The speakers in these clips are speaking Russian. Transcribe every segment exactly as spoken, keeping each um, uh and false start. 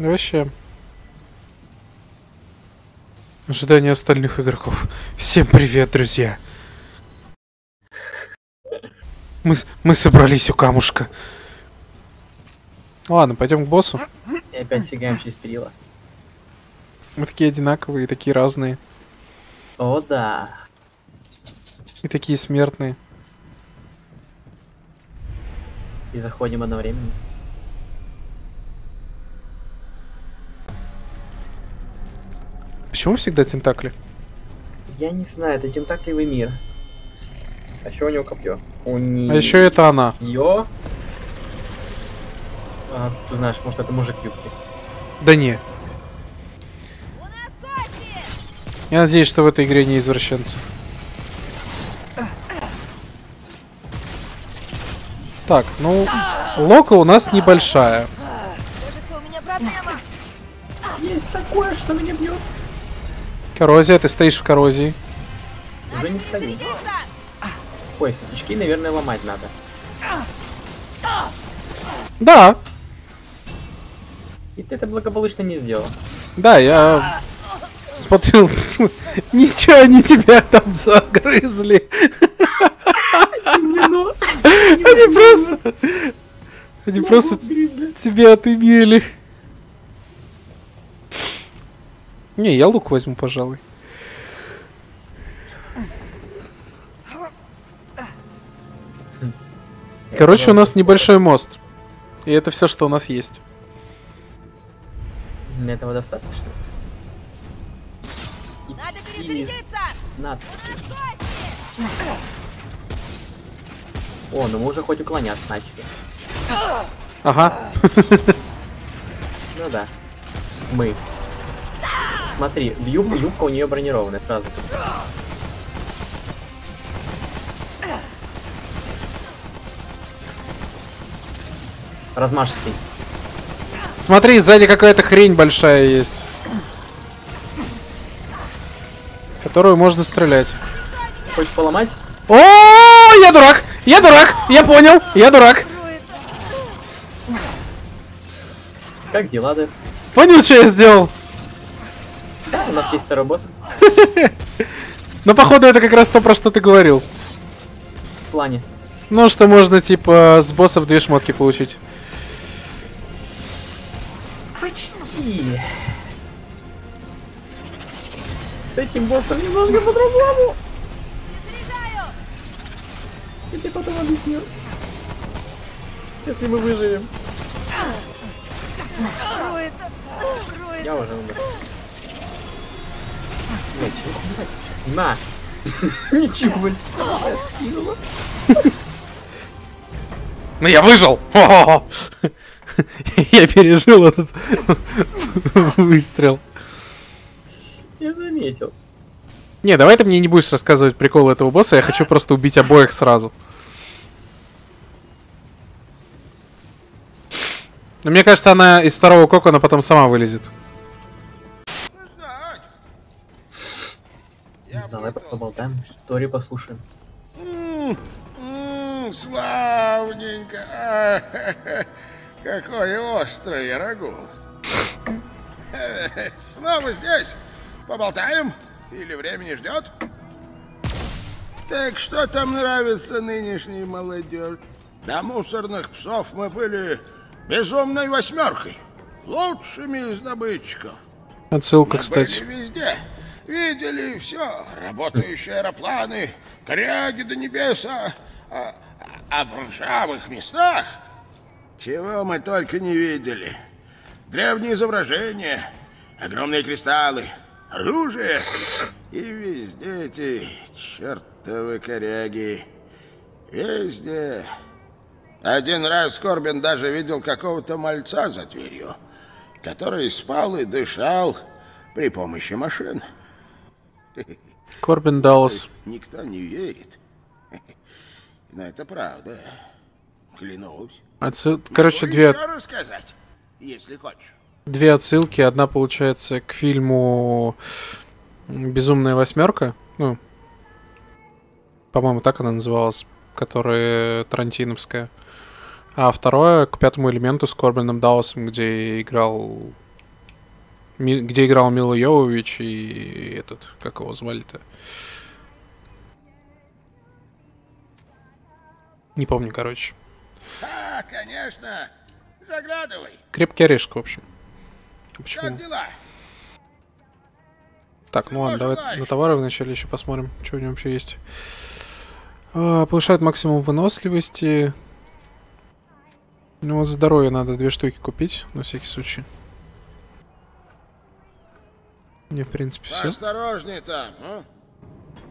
Вообще. Ожидание остальных игроков. Всем привет, друзья. Мы, мы собрались у камушка. Ладно, пойдем к боссу. И опять сигаем через перила. Мы такие одинаковые, такие разные. О, да. И такие смертные. И заходим одновременно. Почему всегда тентакли? Я не знаю, это тентакливый мир. А еще у него копье. У нее... А еще это она. Ее? А, ты знаешь, может это мужик юбки? Да не. Я надеюсь, что в этой игре не извращенцы. Так, ну, лока у нас небольшая. Кажется, у меня проблема. Есть такое, что меня бьет. Коррозия, ты стоишь в коррозии. Уже не стою. Ой, сундучки, наверное, ломать надо. Да. И ты это благополучно не сделал. Да, я смотрел. Ничего, они тебя там загрызли. Они просто... Они просто тебя отымели. Не, я лук возьму, пожалуй. Короче, у нас небольшой мост. И это все, что у нас есть. Этого достаточно. Надо перезарядиться! Надо. О, ну мы уже хоть уклоняться начали. Ага. Ну да. Мы. Смотри, юбка, юбка у нее бронированная сразу. Размашистый. Смотри, сзади какая-то хрень большая есть. Которую можно стрелять. Хочешь поломать? О, я дурак! Я дурак! Я понял! Я дурак! Как дела, Дэс? Понял, что я сделал? Да, у нас есть второй босс. Ну, походу, это как раз то, про что ты говорил. В плане. Ну, что можно, типа, с боссов две шмотки получить. Почти. С этим боссом немного по-другому. Я тебе потом объясню. Если мы выживем. Я уже умер. На! Ничего себе! Ну я выжил! Я пережил этот выстрел. Я заметил. Не, давай ты мне не будешь рассказывать приколы этого босса, я хочу просто убить обоих сразу. Но мне кажется, она из второго кокона потом сама вылезет. Давай поболтаем, историю послушаем. Ммм, ммм, славненько. А, ха -ха, какое острое рагу. Снова здесь? Поболтаем? Или времени ждет? Так что там нравится нынешней молодежи? До мусорных псов мы были безумной восьмеркой. Лучшими из добытчиков. Отсылка, мы, кстати. Были везде. Видели все. Работающие аэропланы, коряги до небеса. А, а в ржавых местах... Чего мы только не видели. Древние изображения, огромные кристаллы. Оружие и везде эти чертовы коряги. Везде. Один раз Корбен даже видел какого-то мальца за дверью, который спал и дышал при помощи машин. Корбен Даллас. Никто не верит. Но это правда. Клянусь. Отсыл... Короче, могу две... еще рассказать, если хочешь. Две отсылки. Одна, получается, к фильму «Безумная восьмерка». Ну, по-моему, так она называлась, которая тарантиновская. А второе к «Пятому элементу» с Корбеном Далласом, где играл где играл Мила Йовович и этот, как его звали-то? Не помню, короче. А, конечно. Заглядывай. Крепкий орешек, в общем. Почему? Как дела? Так, ну ладно, давай на товары вначале еще посмотрим, что у него вообще есть. А, повышает максимум выносливости. Ну вот здоровье надо две штуки купить, на всякий случай. Мне, в принципе, все. Осторожней там, а?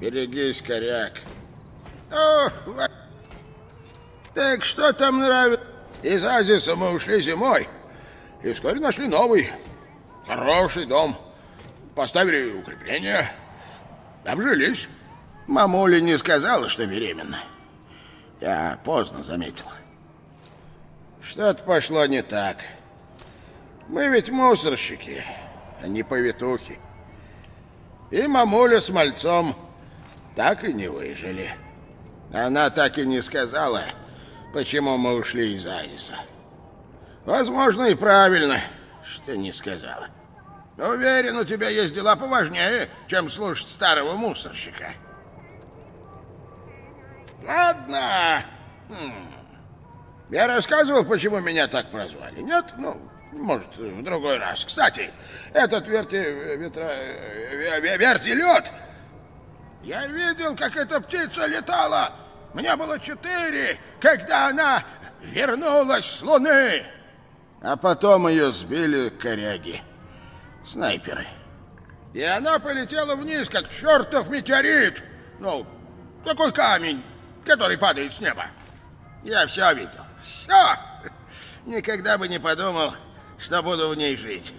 Берегись, коряк. О, в... Так что там нравится? Из Азиса мы ушли зимой. И вскоре нашли новый. Хороший дом. Поставили укрепление. Обжились. Мамуля не сказала, что беременна. Я поздно заметил. Что-то пошло не так. Мы ведь мусорщики, а не повитухи. И мамуля с мальцом так и не выжили. Она так и не сказала, почему мы ушли из Азиса. Возможно, и правильно, что не сказала. Уверен, у тебя есть дела поважнее, чем слушать старого мусорщика. Ладно. Я рассказывал, почему меня так прозвали. Нет? Ну, может, в другой раз. Кстати, этот верти... ветра... вертолет. Я видел, как эта птица летала. Мне было четыре, когда она вернулась с Луны. А потом ее сбили коряги. Снайперы. И она полетела вниз, как чертов метеорит. Ну, такой камень, который падает с неба. Я все видел. Все! Никогда бы не подумал, что буду в ней жить.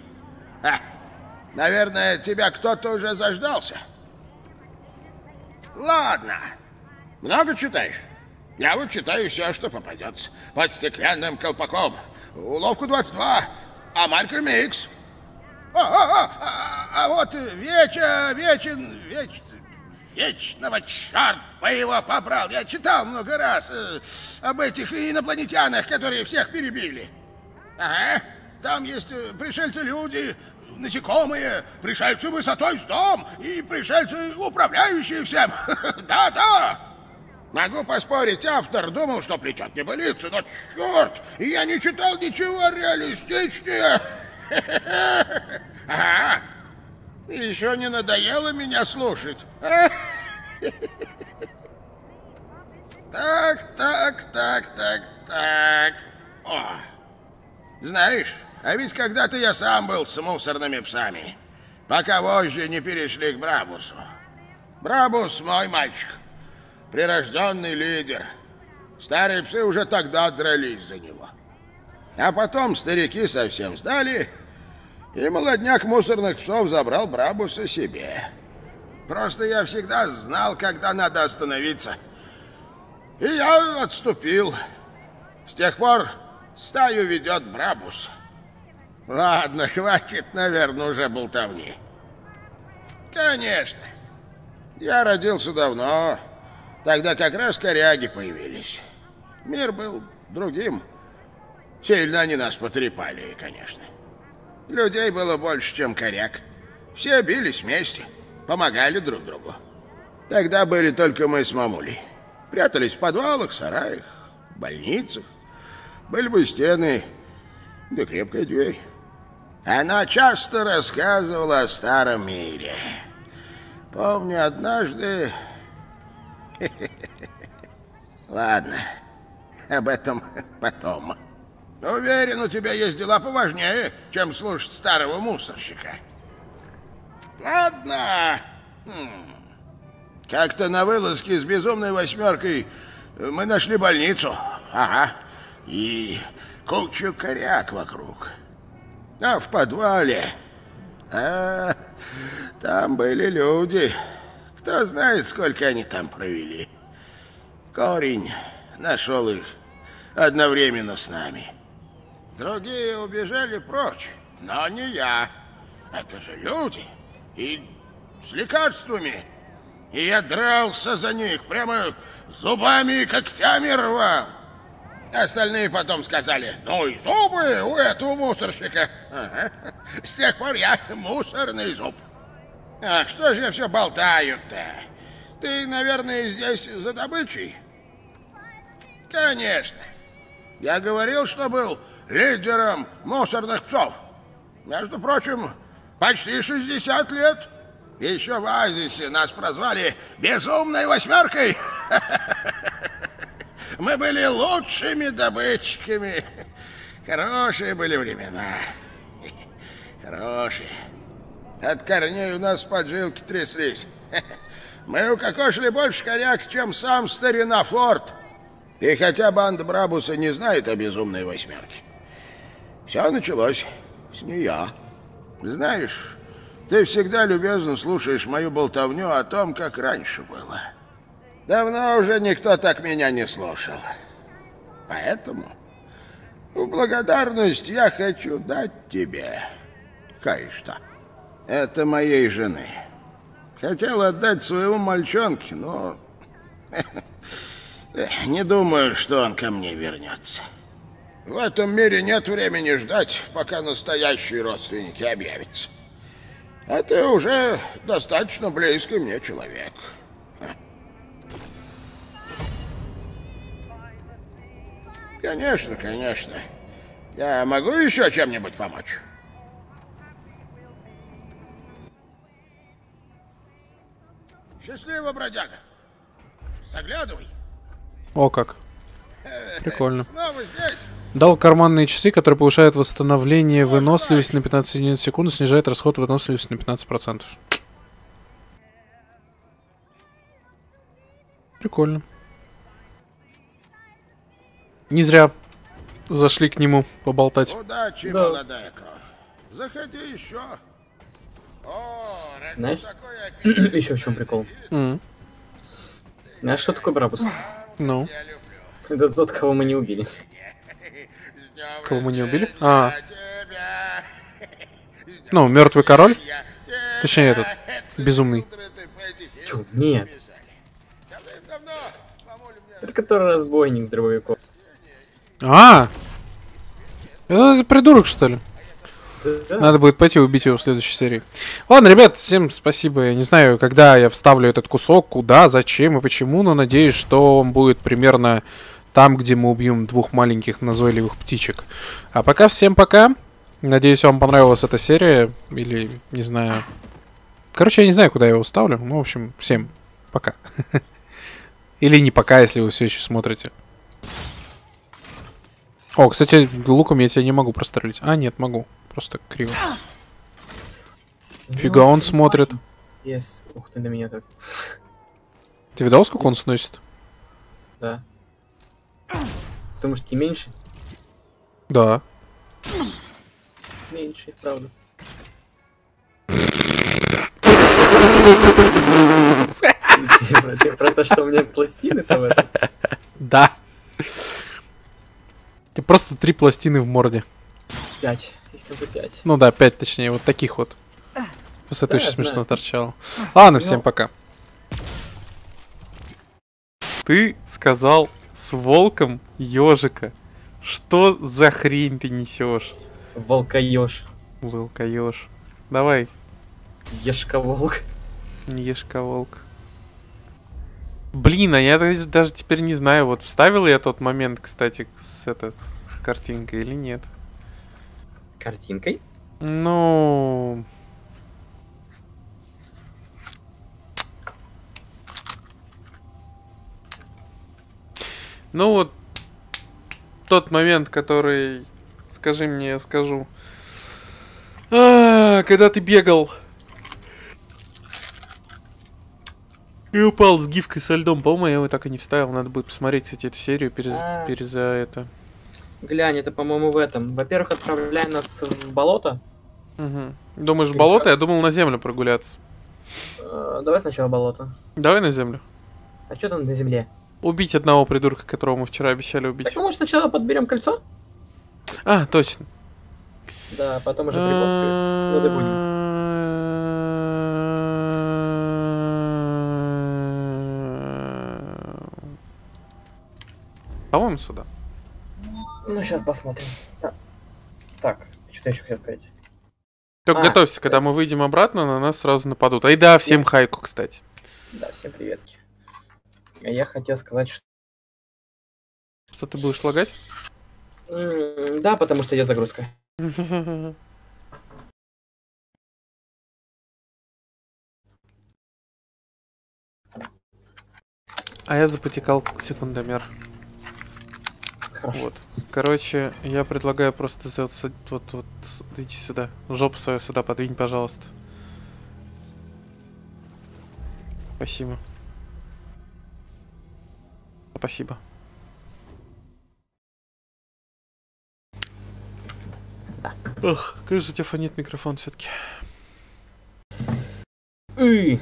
Ха. Наверное, тебя кто-то уже заждался. Ладно. Много читаешь? Я вот читаю все, что попадется. Под стеклянным колпаком. Уловку двадцать два. А маркер микс. О, о, о, а, а вот веча, вечен, веч, вечного черта его побрал. Я читал много раз э, об этих инопланетянах, которые всех перебили. Ага, там есть пришельцы-люди, насекомые, пришельцы высотой с дом и пришельцы, управляющие всем. Да-да. Могу поспорить, автор думал, что плетет небылицы, но черт, я не читал ничего реалистичнее. Ага. Еще не надоело меня слушать. Так, так, так, так, так. О. Знаешь, а ведь когда-то я сам был с мусорными псами, пока вожжи не перешли к Брабусу. Брабус мой мальчик, прирожденный лидер. Старые псы уже тогда дрались за него. А потом старики совсем сдали. И молодняк мусорных псов забрал Брабуса себе. Просто я всегда знал, когда надо остановиться. И я отступил. С тех пор стаю ведет Брабус. Ладно, хватит, наверное, уже болтовни. Конечно. Я родился давно. Тогда как раз коряги появились. Мир был другим. Сильно они нас потрепали, конечно. Людей было больше, чем коряк. Все бились вместе, помогали друг другу. Тогда были только мы с мамулей. Прятались в подвалах, сараях, больницах. Были бы стены, да крепкая дверь. Она часто рассказывала о старом мире. Помню, однажды... Ладно, об этом потом. Уверен, у тебя есть дела поважнее, чем слушать старого мусорщика. Ладно. Как-то на вылазке с безумной восьмеркой мы нашли больницу. Ага. И кучу коряк вокруг. А в подвале... А, там были люди. Кто знает, сколько они там провели. Корень нашел их одновременно с нами. Другие убежали прочь, но не я. Это же люди. И с лекарствами. И я дрался за них, прямо зубами и когтями рвал. Остальные потом сказали, ну и зубы у этого мусорщика. Ага. С тех пор я мусорный зуб. Ах, что же все болтают-то? Ты, наверное, здесь за добычей? Конечно. Я говорил, что был лидером мусорных псов. Между прочим, почти шестьдесят лет. Еще в Азисе нас прозвали «Безумной восьмеркой». Мы были лучшими добытчиками. Хорошие были времена. Хорошие. От корней у нас поджилки тряслись. Мы укокошили больше коряк, чем сам старина Форд. И хотя банда Брабуса не знает о «Безумной восьмерке», все началось с нее. Знаешь, ты всегда любезно слушаешь мою болтовню о том, как раньше было. Давно уже никто так меня не слушал. Поэтому в благодарность я хочу дать тебе кое-что. Это моей жены. Хотел отдать своему мальчонке, но не думаю, что он ко мне вернется. В этом мире нет времени ждать, пока настоящие родственники объявятся. А ты уже достаточно близкий мне человек. Конечно, конечно. Я могу еще чем-нибудь помочь? Счастливо, бродяга. Заглядывай. О как. Прикольно. Снова здесь. Дал карманные часы, которые повышают восстановление выносливости на пятнадцать единиц в секунду, снижает расход выносливости на пятнадцать процентов. Прикольно. Не зря зашли к нему поболтать. Удачи, да. Молодая кровь. Заходи еще. О, знаешь, еще в чем прикол? Mm. Знаешь, что такое Брабус? Ну. No. Это тот, кого мы не убили. Кого мы не убили? А. Ну, мертвый король. Точнее, этот. Безумный. Чё, нет. Это который разбойник с дробовиком. А! Это придурок, что ли? Надо будет пойти убить его в следующей серии. Ладно, ребят, всем спасибо. Я не знаю, когда я вставлю этот кусок, куда, зачем и почему, но надеюсь, что он будет примерно там, где мы убьем двух маленьких назойливых птичек. А пока всем пока. Надеюсь, вам понравилась эта серия. Или, не знаю... Короче, я не знаю, куда я его вставлю. Ну, в общем, всем пока. Или не пока, если вы все еще смотрите. О, кстати, луком я тебя не могу прострелить. А, нет, могу. Просто криво. Фига, он смотрит. Yes. Ух ты, на меня так. Ты видал, сколько он сносит? Да. Потому что ты меньше? Да. Меньше, правда. Ты про то, что у меня пластины там это? Да. Ты просто три пластины в морде. Пять. Их только пять. Ну да, пять точнее, вот таких вот. Просто это очень смешно торчало. Ладно, всем пока. Ты сказал с волком ежика. Что за хрень ты несешь? Волкоеж. Волкоеж. Давай. Ешковолк. Не ешковолк. Блин, а я даже теперь не знаю, вот вставил я тот момент, кстати, с, это, с картинкой или нет. Картинкой? Ну... Ну вот тот момент, который, скажи мне, я скажу, а-а-а, когда ты бегал... И упал с гифкой со льдом. По-моему, я его так и не вставил. Надо будет посмотреть, кстати, эту серию перез... а... переза это. Глянь, это, по-моему, в этом. Во-первых, отправляй нас в болото. Угу. Думаешь, в болото? Я думал на землю прогуляться. Э-э, давай сначала болото. Давай на землю. А что там на земле? Убить одного придурка, которого мы вчера обещали убить. Так, может, сначала подберем кольцо? А, точно. Да, потом уже прибавку. Ну, будем. По-моему, сюда. Ну, сейчас посмотрим. Так, что-то еще хотел сказать. Только а, готовься, да. Когда мы выйдем обратно, на нас сразу нападут. Ай да, всем хайку, кстати. Да, всем приветки. Я хотел сказать, что... Что ты будешь лагать? Да, потому что я загрузка. А я запотекал секундомер. Хорошо. Вот. Короче, я предлагаю просто сделать вот, вот, иди сюда. Жопу свою сюда подвинь, пожалуйста. Спасибо. Спасибо. Да. Ох, как же у тебя фонит микрофон все-таки. Не,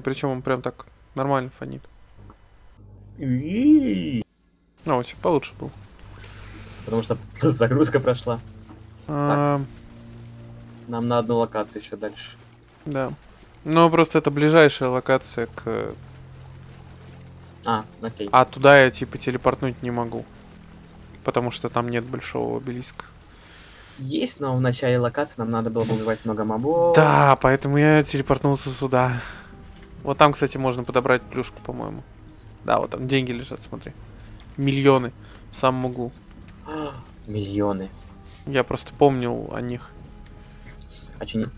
причем он прям так нормально фонит. А, вообще получше был. Потому что загрузка прошла. А... Так, нам на одну локацию еще дальше. Да. Ну, просто это ближайшая локация к... А, окей. А туда я, типа, телепортнуть не могу. Потому что там нет большого обелиска. Есть, но в начале локации нам надо было убивать много мобов. Да, поэтому я телепортнулся сюда. Вот там, кстати, можно подобрать плюшку, по-моему. Да, вот там деньги лежат, смотри. Миллионы в самом углу. Миллионы. Я просто помнил о них. А че...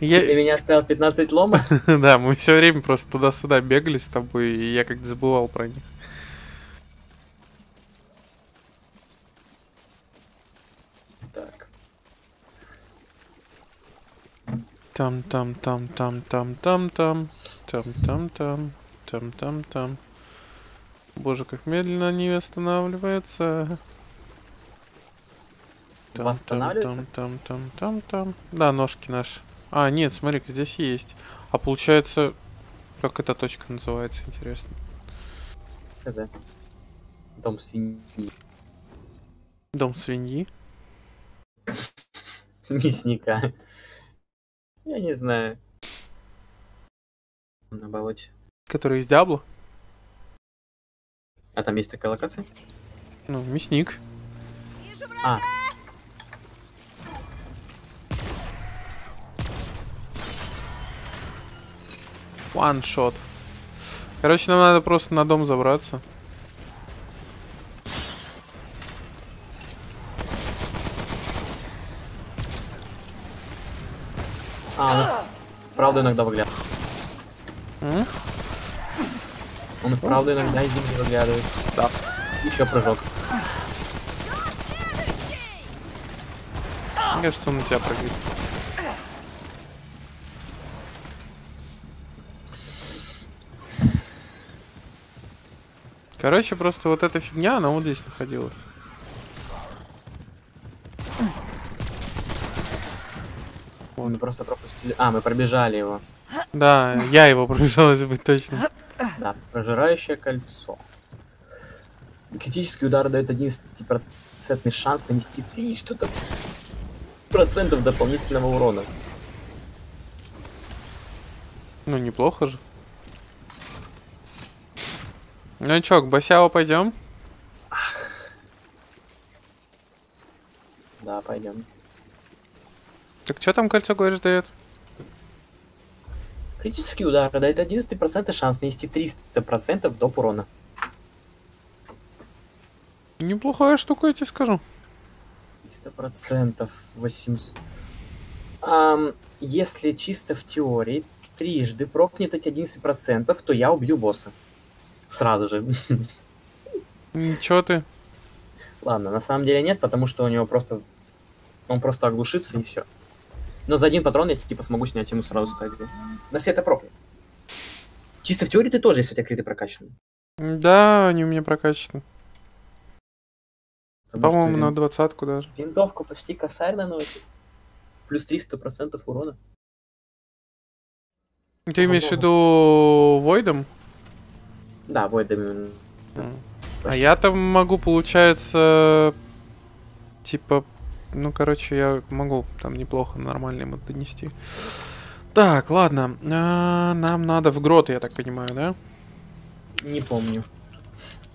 я... Ты для меня оставил пятнадцать лома? Да, мы все время просто туда-сюда бегали с тобой, и я как-то забывал про них. Так. Там-там-там-там-там-там-там. Там-там-там. Там-там-там. Боже, как медленно они останавливаются. Там, восстанавливаются? Там, там, там, там, там. Да, ножки наши. А, нет, смотри, здесь есть. А получается, как эта точка называется, интересно. КЗ. Дом свиньи. Дом свиньи? Мясника. Я не знаю. На болоте. Который из Диабло? А там есть такая локация? Ну, мясник. Вижу врага! А. One-shot. Короче, нам надо просто на дом забраться. А, он правда иногда выглядывает. Mm? Он правда иногда из земли выглядывает. Да. Еще прыжок. Мне кажется, он на тебя прыгает. Короче, просто вот эта фигня, она вот здесь находилась. О, мы просто пропустили. А, мы пробежали его. Да, я его пробежал, если быть точно. Да, прожирающее кольцо. Критический удар дает одиннадцать процентов шанс нанести три что-то процентов дополнительного урона. Ну, неплохо же. Ну чё, к Басяо пойдем? Да, пойдем. Так что там кольцо, говоришь, дает? Критический удар дает одиннадцать процентов шанс нанести триста процентов доп. Урона. Неплохая штука, я тебе скажу. триста процентов восемьсот. Um, если чисто в теории трижды прокнет эти одиннадцать процентов, то я убью босса. Сразу же. Ничего ты. Ладно, на самом деле нет, потому что у него просто... Он просто оглушится и все. Но за один патрон я типа смогу снять ему сразу стадию. На все это проклят. Чисто в теории ты тоже, если у тебя криты прокачаны. Да, они у меня прокачаны. По-моему, на двадцатку даже. Винтовку почти косарь наносит. Плюс триста процентов урона. Ты имеешь в виду войдом? Да, войдами. Mm. А я там могу, получается, типа, ну, короче, я могу там неплохо, нормально ему донести. Так, ладно, а, нам надо в грот, я так понимаю, да? Не помню,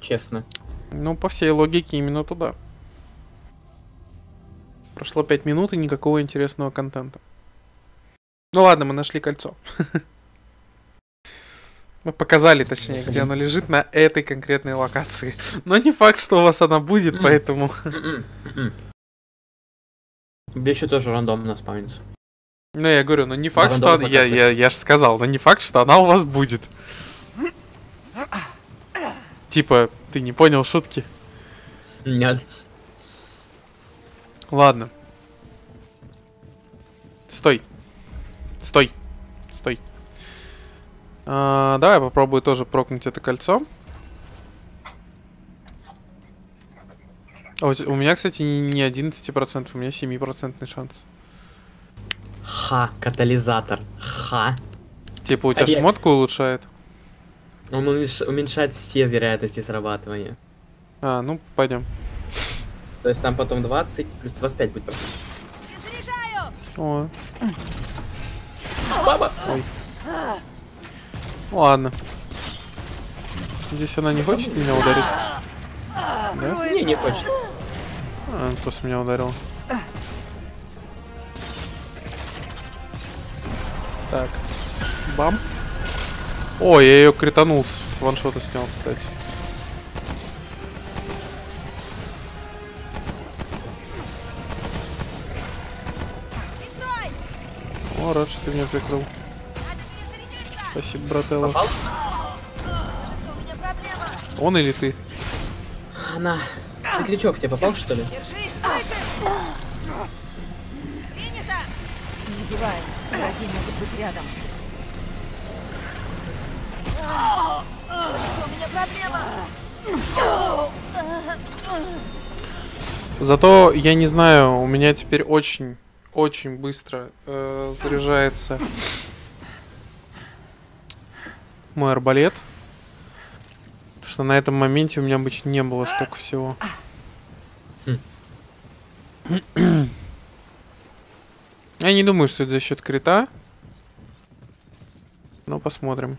честно. Ну, по всей логике, именно туда. Прошло пять минут и никакого интересного контента. Ну ладно, мы нашли кольцо. Мы показали, точнее, где оно лежит на этой конкретной локации. Но не факт, что у вас она будет, поэтому... Где еще тоже рандомно спавнится. Ну, я говорю, ну не факт, что она... Я, я, я же сказал, но не факт, что она у вас будет. Типа, ты не понял шутки? Нет. Ладно. Стой. Стой. Стой. А, давай попробую тоже прокнуть это кольцо. О, у меня, кстати, не одиннадцать процентов, у меня семь процентов шанс. Ха, катализатор. Ха. Типа у тебя а шмотку я... улучшает? Он уменьшает все вероятности срабатывания. А, ну пойдем. То есть там потом двадцать плюс двадцать пять будет просто. О. Баба! Ой. Ладно. Здесь она не хочет меня ударить? Да? Не, не хочет. А, просто меня ударил. Так. Бам. О, я ее кританул, с ваншота снял, кстати. О, рад, что ты меня прикрыл. Спасибо, брателло. Попал? Он или ты? Она. Ты крючок в тебя попал, что ли? Держись, принято! Не зевай, враги могут быть рядом. Зато я не знаю, у меня теперь очень, очень быстро э, заряжается мой арбалет, потому что на этом моменте у меня обычно не было столько всего. Я не думаю, что это за счет крита, но посмотрим.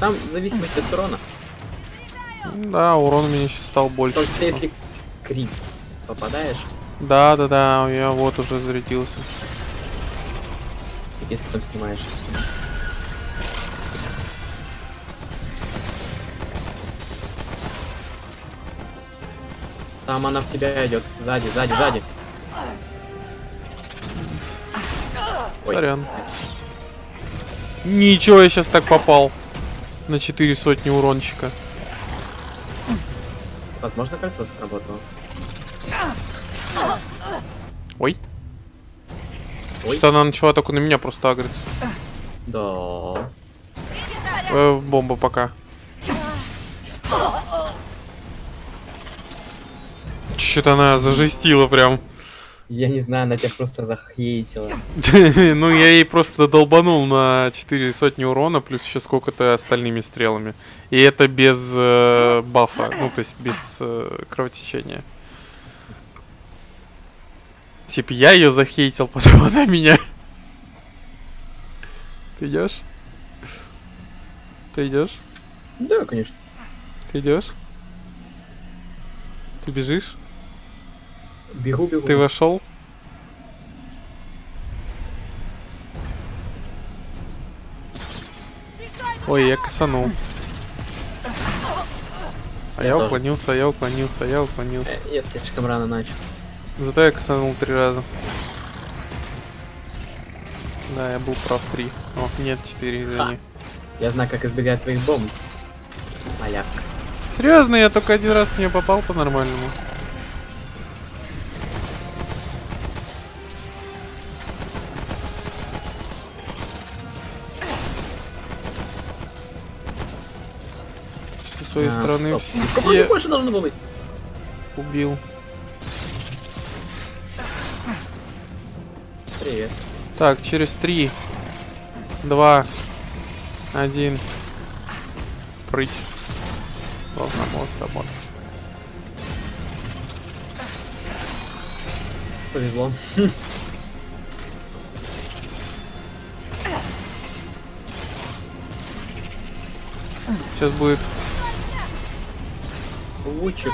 Там в зависимости от урона. Да, урон у меня сейчас стал больше. Только всего. Если крит попадаешь. Да, да, да, я вот уже зарядился. Если там снимаешь. Там она в тебя идет. Сзади, сзади, сзади. Сорян. Ничего, я сейчас так попал. На четыре сотни урончика. Возможно, кольцо сработало. Ой. Ой. Что она начала только на меня просто агриться. Да. Э, бомба пока. Что-то она зажестила прям. Я не знаю, она тебя просто захейтила. Ну, я ей просто долбанул на четыре сотни урона, плюс еще сколько-то остальными стрелами. И это без э, бафа, ну, то есть без э, кровотечения. Типа, я ее захейтил, потом она меня. Ты идешь? Ты идешь? Да, конечно. Ты идешь? Ты бежишь? Бегу, бегу. Ты вошел? Ой, я косанул. А я, я уклонился, я уклонился, я уклонился. Я слишком рано начал. Зато я косанул три раза. Да, я был прав три. О, нет, четыре, извини. Я знаю, как избегать твоих бомб. Малявка. Серьезно, я только один раз в нее попал по-нормальному. С той стороны а, все... больше должно было быть. Убил. Привет. Так, через три, два, один. Прыть. Должна мост работать. Повезло. сейчас будет. Лучик.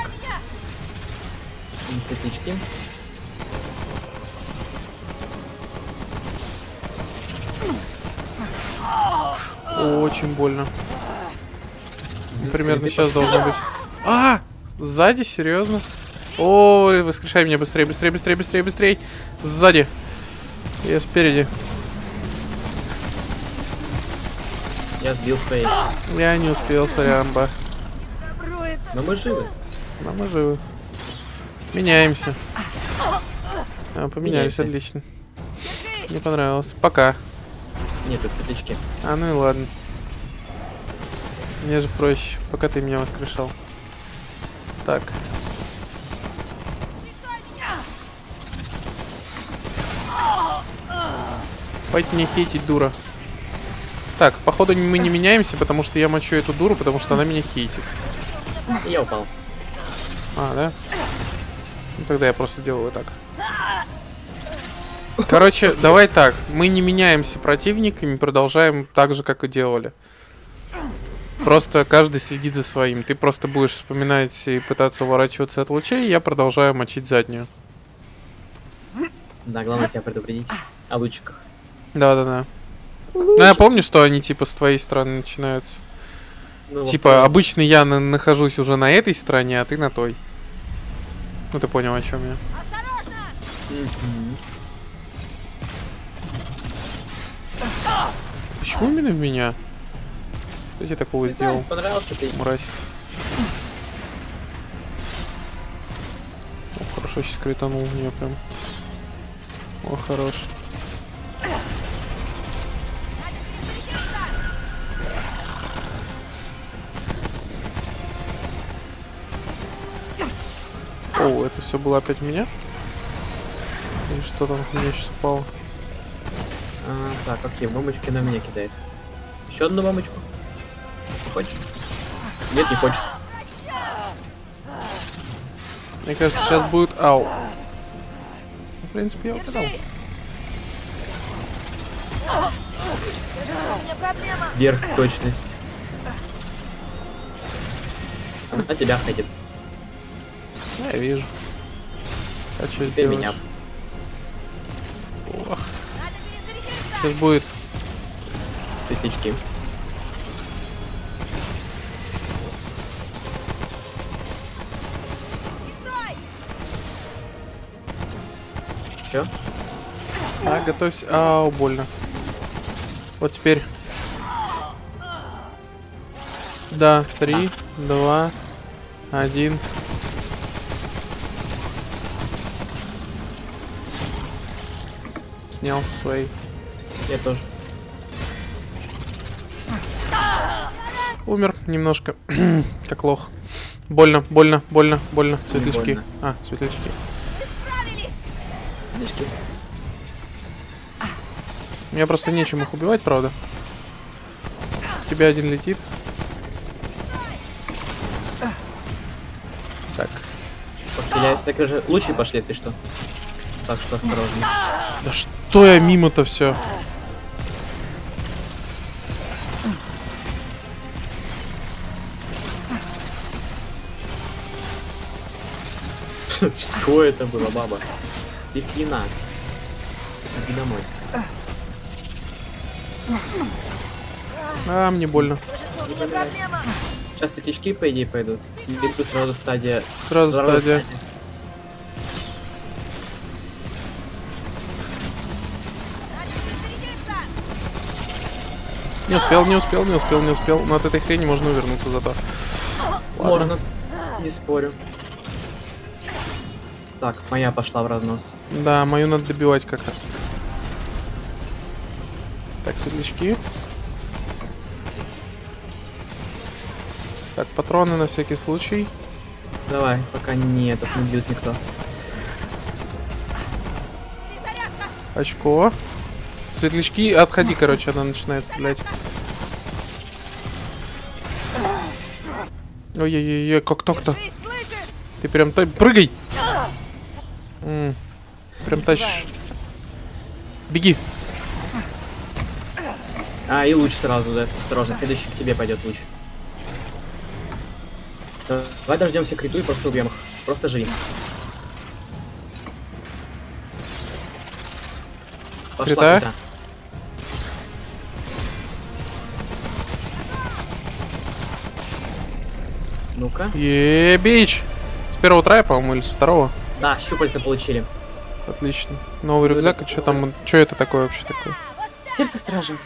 Инсетички. Очень больно. Примерно сейчас должно быть. А! Сзади, серьезно? Ой, воскрешай меня быстрее, быстрее, быстрее, быстрее, быстрее. Сзади. Я спереди. Я сбил свои. Я не успел, сорямба. Но мы живы. Но мы живы. Меняемся. А, поменялись, Меняемся. Отлично. Мне понравилось. Пока. Нет, это светлячки. А, ну и ладно. Мне же проще, пока ты меня воскрешал. Так. Пойдь не хейтить, дура. Так, походу мы не меняемся, потому что я мочу эту дуру, потому что она меня хейтит. Я упал. А, да? Ну, тогда я просто делаю так. Короче, давай так. Мы не меняемся противниками, продолжаем так же, как и делали. Просто каждый следит за своим. Ты просто будешь вспоминать и пытаться уворачиваться от лучей, я продолжаю мочить заднюю. Да, главное тебя предупредить о лучиках. Да-да-да. Ну, я помню, что они типа с твоей стороны начинаются. Ну, типа, обычно я на нахожусь уже на этой стороне, а ты на той. Ну, ты понял, о чем я. Почему именно в меня? Что я такого сделал? Понравился ты. Мразь. О, хорошо, сейчас кританул в нее прям. О, хорош. О, это все было опять меня? Или что там у меня сейчас упало? А, так, окей, мамочки на меня кидает. Еще одну мамочку. Хочешь? Нет, не хочешь. Мне кажется, сейчас будет ау. В принципе, я указал. Сверхточность. А тебя хейтит. Я вижу. А что теперь сделаешь? Меня. Ох. Сейчас будет. Светлячки. Все? А, готовься. Ау, больно. Вот теперь. Да, три, а. два, один. Снял свои. Я тоже. Умер немножко. Как лох. Больно, больно, больно, больно. Светлячки. Больно. А, светлячки. Светлячки. Мне просто нечем их убивать, правда. У тебя один летит. Так. Постреляюсь, так уже. Лучше пошли, если что. Так что осторожно. Да что я мимо-то все? Что это было, баба? Петлина. Иди домой. А, мне больно. Сейчас светлячки, по идее, пойдут. Бегу сразу стадия. Сразу стадия. стадия. Не успел, не успел, не успел, не успел. Но от этой хрени можно увернуться зато. Можно. Не спорю. Так, моя пошла в разнос. Да, мою надо добивать как-то. Так, светлячки. Так, патроны на всякий случай. Давай, пока нет, тут не бьют никто. Очко. Светлячки, отходи, короче, она начинает стрелять. Ой-ой-ой, как так-то? Ты прям та... прыгай! М-м, прям тащишь. Беги. А, и луч сразу, да, осторожно, следующий к тебе пойдет луч. Давай дождемся криту и просто убьем их. Просто живи. Пошла крита. Ну-ка. Ебич! С первого трая, по-моему, или с второго? Да, щупальца получили. Отлично. Новый рюкзак, и что там? Что это такое вообще такое? Сердце стражи.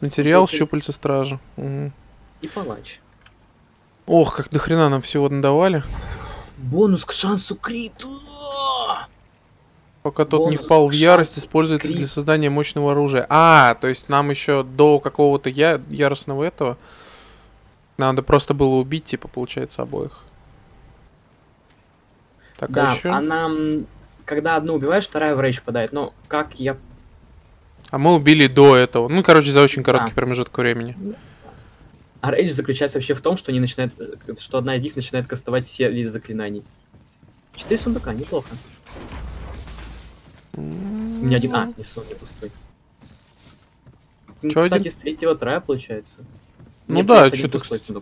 Материал Бутыль. Щупальца стражи. Угу. И палач. Ох, как до хрена нам всего надавали. Бонус к шансу криту. Пока тот Бонус не впал в ярость, используется крит для создания мощного оружия. А, то есть нам еще до какого-то я... яростного этого надо просто было убить, типа, получается, обоих. Так, да, а еще... она... Когда одну убиваешь, вторая в рейдж падает. Но как я... А мы убили до этого. Ну, короче, за очень короткий да. промежуток времени. А рейдж заключается вообще в том, что, они начинают... что одна из них начинает кастовать все виды заклинаний. Четыре сундука, неплохо. У меня один... А, не сон, не пустой. Ну, кстати, один? С третьего трая получается. Ну мне да, что-то,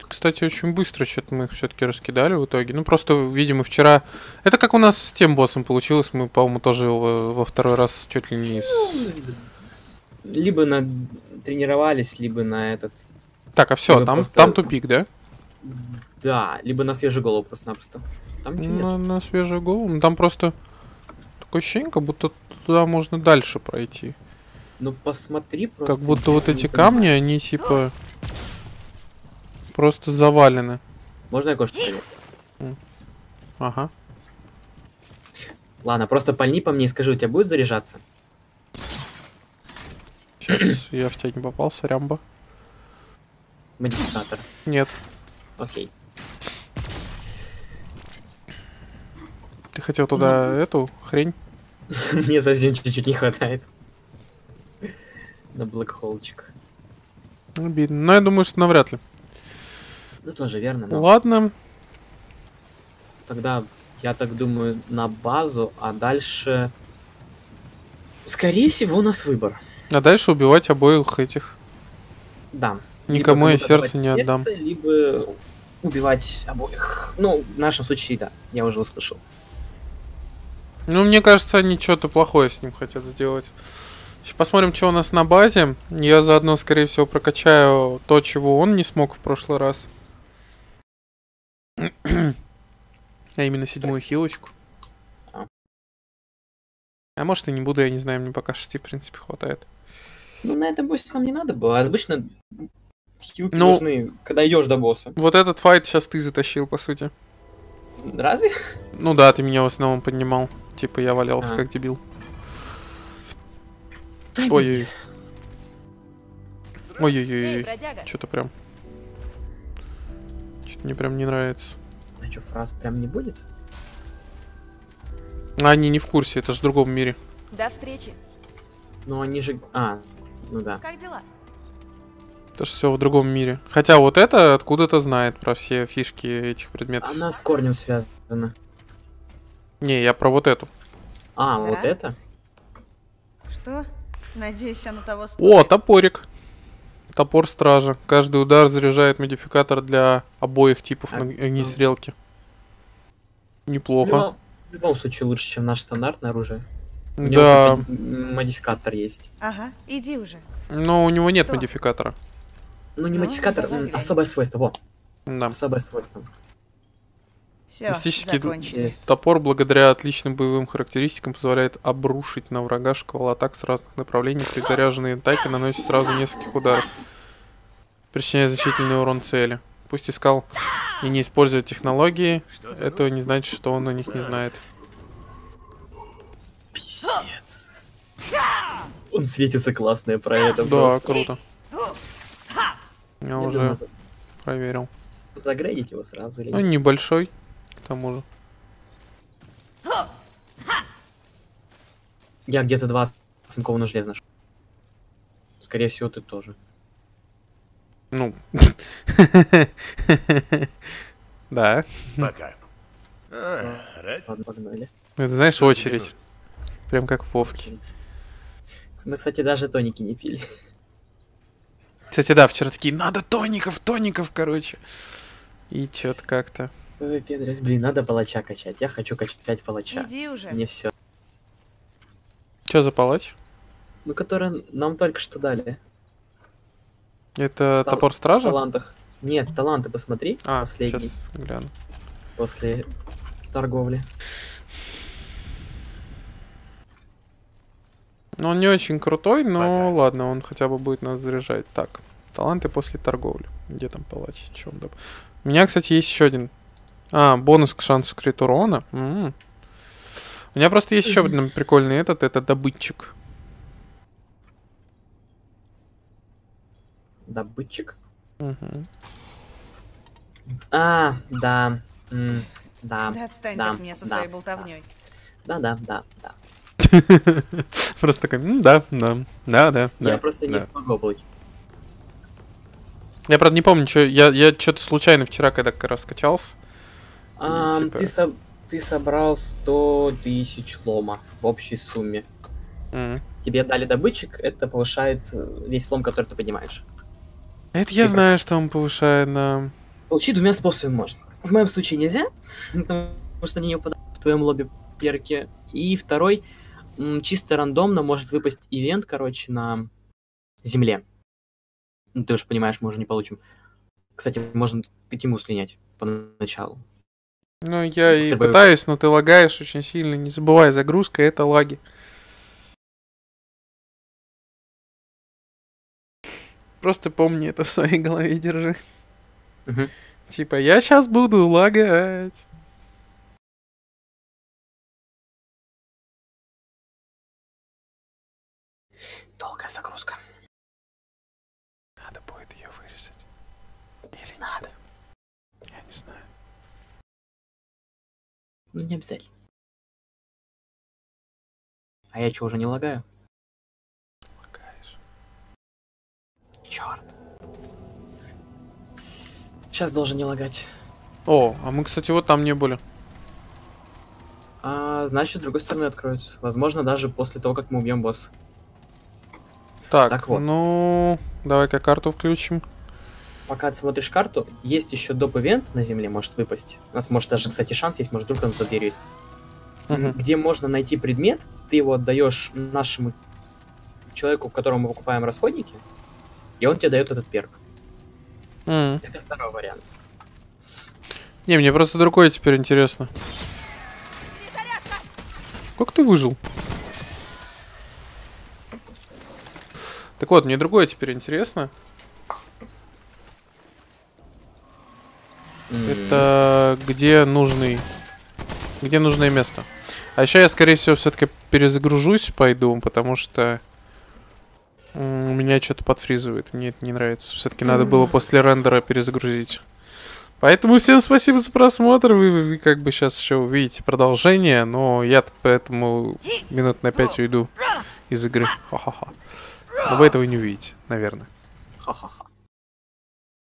кстати, очень быстро что-то мы их все-таки раскидали в итоге. Ну просто, видимо, вчера... Это как у нас с тем боссом получилось. Мы, по-моему, тоже его во второй раз чуть ли не... Либо на... тренировались, либо на этот... Так, а все, там, просто... там тупик, да? Да, либо на свежую голову просто-напросто. Там ничего на, нет. На свежую голову? Ну там просто... Такое ощущение, как будто туда можно дальше пройти. Ну посмотри просто... Как будто вот эти камни, они типа... Просто завалены. Можно я кое-что проверю? Ага. Ладно, просто пальни по мне и скажи, у тебя будет заряжаться? Сейчас, я в тебя не попался, Рямбо. Модификатор. Нет. Окей. Ты хотел туда нет. эту хрень? Мне совсем чуть-чуть не хватает. На блэкхолчик. Обидно, но я думаю, что навряд ли. Ну тоже верно. Но... Ладно. Тогда, я так думаю, на базу, а дальше... Скорее всего, у нас выбор. А дальше убивать обоих этих. Да. Никому я сердце не отдам. Сердце, либо убивать обоих. Ну, в нашем случае, да. Я уже услышал. Ну, мне кажется, они что-то плохое с ним хотят сделать. Посмотрим, что у нас на базе. Я заодно, скорее всего, прокачаю то, чего он не смог в прошлый раз. А именно седьмую хилочку. А может и не буду, я не знаю, мне пока шести, в принципе, хватает. Ну, на это боссе нам не надо было. Обычно хилки ну, нужны, когда идешь до босса. Вот этот файт сейчас ты затащил, по сути. Разве? Ну да, ты меня в основном поднимал. Типа я валялся, а. как дебил. Ой-ой-ой. Ой-ой-ой. Что-то прям... Что-то мне прям не нравится. А что, фраз прям не будет? Они не в курсе, это же в другом мире. До встречи. Ну они же... А, ну да. Как дела? Это же все в другом мире. Хотя вот это откуда-то знает про все фишки этих предметов. Она с корнем связана. Не, я про вот эту. А, вот а? это? Что? Надеюсь, она того стоит. О, топорик. Топор стража. Каждый удар заряжает модификатор для обоих типов а, огнестрелки. Ну... Неплохо. В любом, в любом случае лучше, чем наше стандартное оружие. У да. него модификатор есть. Ага, иди уже. Но у него нет Кто? модификатора. Ну не ну, модификатор, особое свойство. Во. Да. Особое свойство. Все, мистический топор благодаря отличным боевым характеристикам позволяет обрушить на врага шквал атак с разных направлений. При заряженной атаке наносит сразу нескольких ударов, причиняя значительный урон цели. Пусть искал и не использует технологии, этого не значит, что он о них не знает. Писец. Он светится классное про это. Да, просто. круто. Я, Я уже думаю, за... проверил. Загрейдить его сразу или нет? Ну, небольшой. К тому же. Я где-то два цинкованного железа нашел. Скорее всего, ты тоже. Ну. Да. Пока. Это знаешь, очередь. Прям как в Вовке. Мы, кстати, даже тоники не пили. Кстати, да, вчера такие, надо тоников, тоников, короче. И чё-то как-то. Ой, педрась, блин, надо палача качать. Я хочу качать палача. Иди уже. Мне все. Чё за палач? Ну, который нам только что дали. Это Стал... топор стража? В талантах. Нет, таланты, посмотри. А, последний. Сейчас гляну. После торговли. Ну, он не очень крутой, но ага. Ладно, он хотя бы будет нас заряжать. Так, таланты после торговли. Где там палач? Чё он доб... У меня, кстати, есть еще один. А, бонус к шансу крит урона. М-м. У меня просто есть еще один прикольный этот, это добытчик. Добытчик? Угу. А, да. М-м, да. Да отстань да, от меня со да, своей болтовней. Да, да, да, да. Просто такой, да, да, да, да. Я просто не смогу быть. Я, правда, не помню, что я, я что-то случайно вчера, когда раскачался. А, типа... ты, со... ты собрал сто тысяч лома в общей сумме. Mm. Тебе дали добытчик, это повышает весь лом, который ты поднимаешь. Это я Фигур. знаю, что он повышает на... Получи двумя способами можно. В моем случае нельзя, потому что они не упадают в твоем лобби перки. И второй, чисто рандомно может выпасть ивент, короче, на земле. Ну, ты уже понимаешь, мы уже не получим. Кстати, можно Катиму слинять поначалу. Ну, я и пытаюсь, но ты лагаешь очень сильно. Не забывай, загрузка — это лаги. Просто помни это в своей голове, держи. Угу. Типа, я сейчас буду лагать. Долгая загрузка. Надо будет ее вырезать. Или надо. Я не знаю. Ну, не обязательно. А я что, уже не лагаю? Лагаешь. Черт. Сейчас должен не лагать. О, а мы, кстати, вот там не были. А, значит, с другой стороны откроется. Возможно, даже после того, как мы убьем босса. Так, так вот. Ну, давай-ка карту включим. Пока ты смотришь карту, есть еще доп-эвент на земле, может выпасть. У нас может даже, кстати, шанс есть, может вдруг он за дверью есть. Угу. Где можно найти предмет, ты его отдаешь нашему человеку, которому мы покупаем расходники, и он тебе дает этот перк. Угу. Это второй вариант. Не, мне просто другое теперь интересно. Как ты выжил? Так вот, мне другое теперь интересно. Mm. Это где нужный, где нужное место. А еще я, скорее всего, все-таки перезагружусь, пойду, потому что у меня что-то подфризывает. Мне это не нравится. Все-таки mm. надо было после рендера перезагрузить. Поэтому всем спасибо за просмотр. Вы, вы, вы как бы сейчас еще увидите продолжение, но я поэтому минут на пять уйду из игры. Ха-ха-ха. Но вы этого не увидите, наверное. Ха-ха-ха.